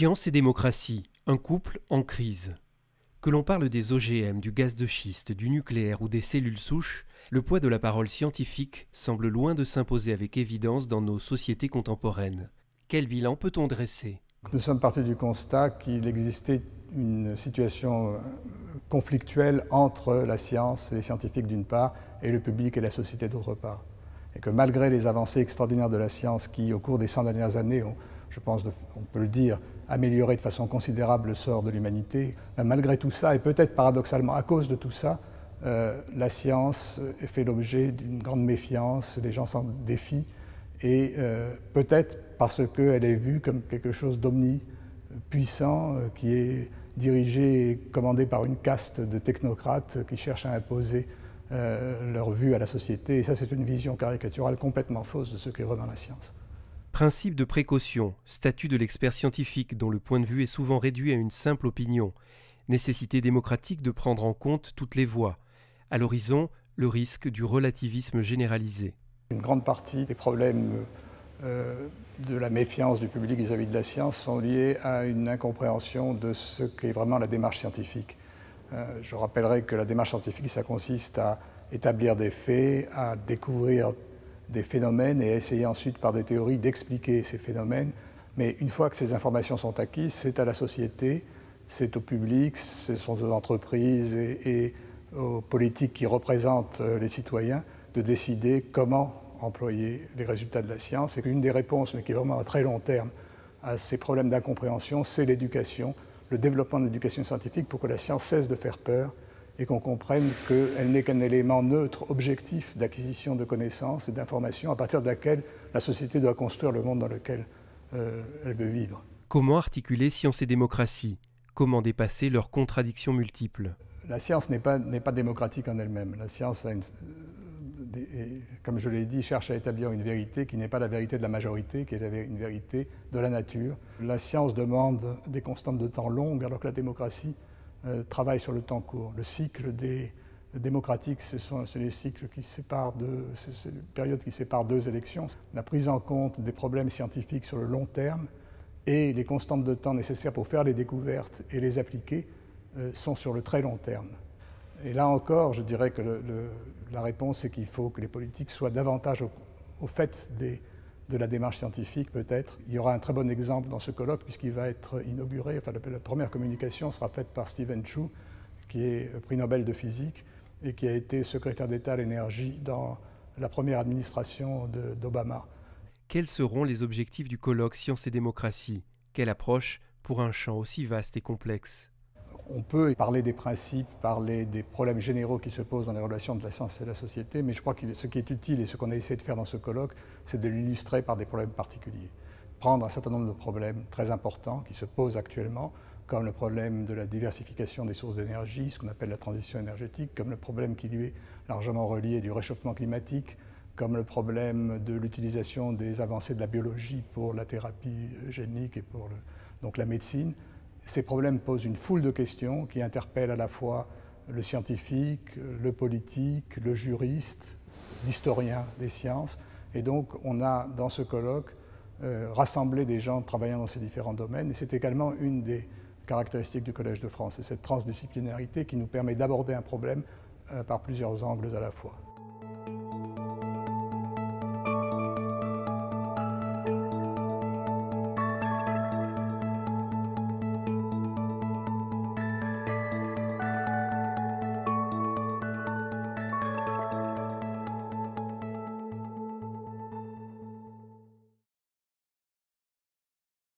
Science et démocratie, un couple en crise. Que l'on parle des OGM, du gaz de schiste, du nucléaire ou des cellules souches, le poids de la parole scientifique semble loin de s'imposer avec évidence dans nos sociétés contemporaines. Quel bilan peut-on dresser? Nous sommes partis du constat qu'il existait une situation conflictuelle entre la science et les scientifiques d'une part et le public et la société d'autre part. Et que malgré les avancées extraordinaires de la science qui, au cours des 100 dernières années, ont, je pense, on peut le dire, amélioré de façon considérable le sort de l'humanité, malgré tout ça, et peut-être paradoxalement à cause de tout ça, la science fait l'objet d'une grande méfiance, les gens s'en défient, et peut-être parce qu'elle est vue comme quelque chose d'omnipuissant, qui est dirigé et commandé par une caste de technocrates qui cherchent à imposer leur vue à la société. Et ça, c'est une vision caricaturale complètement fausse de ce qu'est vraiment la science. Principe de précaution, statut de l'expert scientifique dont le point de vue est souvent réduit à une simple opinion, nécessité démocratique de prendre en compte toutes les voix, à l'horizon, le risque du relativisme généralisé. Une grande partie des problèmes de la méfiance du public vis-à-vis de la science sont liés à une incompréhension de ce qu'est vraiment la démarche scientifique. Je rappellerai que la démarche scientifique, ça consiste à établir des faits, à découvrir des phénomènes et à essayer ensuite par des théories d'expliquer ces phénomènes. Mais une fois que ces informations sont acquises, c'est à la société, c'est au public, ce sont aux entreprises et aux politiques qui représentent les citoyens de décider comment employer les résultats de la science. Et une des réponses, mais qui est vraiment à très long terme, à ces problèmes d'incompréhension, c'est l'éducation, le développement de l'éducation scientifique pour que la science cesse de faire peur et qu'on comprenne qu'elle n'est qu'un élément neutre, objectif d'acquisition de connaissances et d'informations à partir de laquelle la société doit construire le monde dans lequel elle veut vivre. Comment articuler science et démocratie? Comment dépasser leurs contradictions multiples? La science n'est pas démocratique en elle-même. La science, comme je l'ai dit, cherche à établir une vérité qui n'est pas la vérité de la majorité, qui est une vérité de la nature. La science demande des constantes de temps longues, alors que la démocratie travaille sur le temps court. Le cycle démocratique, c'est les cycles qui séparent c'est les périodes qui séparent deux élections. La prise en compte des problèmes scientifiques sur le long terme et les constantes de temps nécessaires pour faire les découvertes et les appliquer sont sur le très long terme. Et là encore, je dirais que la réponse est qu'il faut que les politiques soient davantage au fait de la démarche scientifique, peut-être. Il y aura un très bon exemple dans ce colloque, puisqu'il va être inauguré, enfin la première communication sera faite par Stephen Chu, qui est prix Nobel de physique et qui a été secrétaire d'État à l'énergie dans la première administration d'Obama. Quels seront les objectifs du colloque Science et démocratie? Quelle approche pour un champ aussi vaste et complexe? On peut parler des principes, parler des problèmes généraux qui se posent dans les relations de la science et de la société, mais je crois que ce qui est utile et ce qu'on a essayé de faire dans ce colloque, c'est de l'illustrer par des problèmes particuliers. Prendre un certain nombre de problèmes très importants qui se posent actuellement, comme le problème de la diversification des sources d'énergie, ce qu'on appelle la transition énergétique, comme le problème qui lui est largement relié du réchauffement climatique, comme le problème de l'utilisation des avancées de la biologie pour la thérapie génique et pour donc la médecine. Ces problèmes posent une foule de questions qui interpellent à la fois le scientifique, le politique, le juriste, l'historien des sciences. Et donc on a dans ce colloque rassemblé des gens travaillant dans ces différents domaines. Et c'est également une des caractéristiques du Collège de France, c'est cette transdisciplinarité qui nous permet d'aborder un problème par plusieurs angles à la fois.